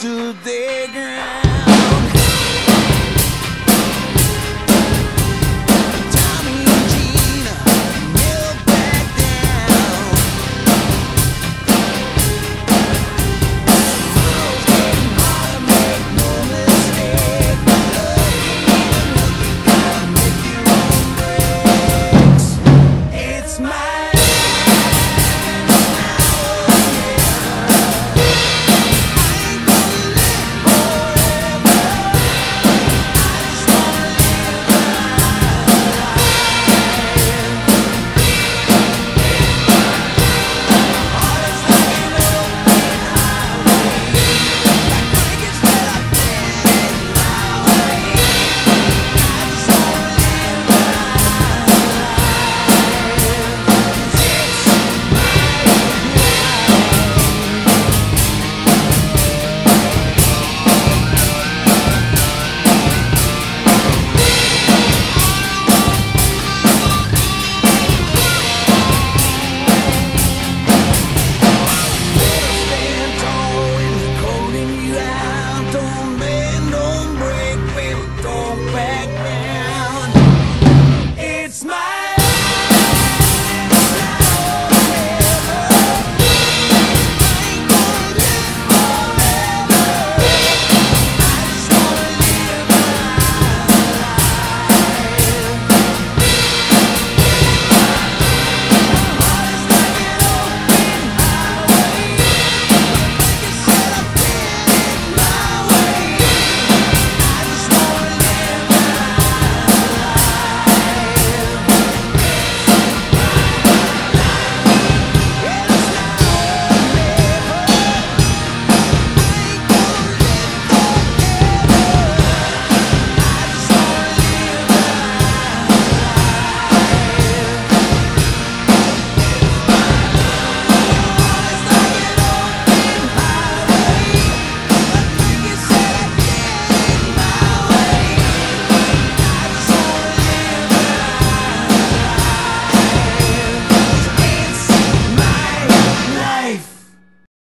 stood their ground.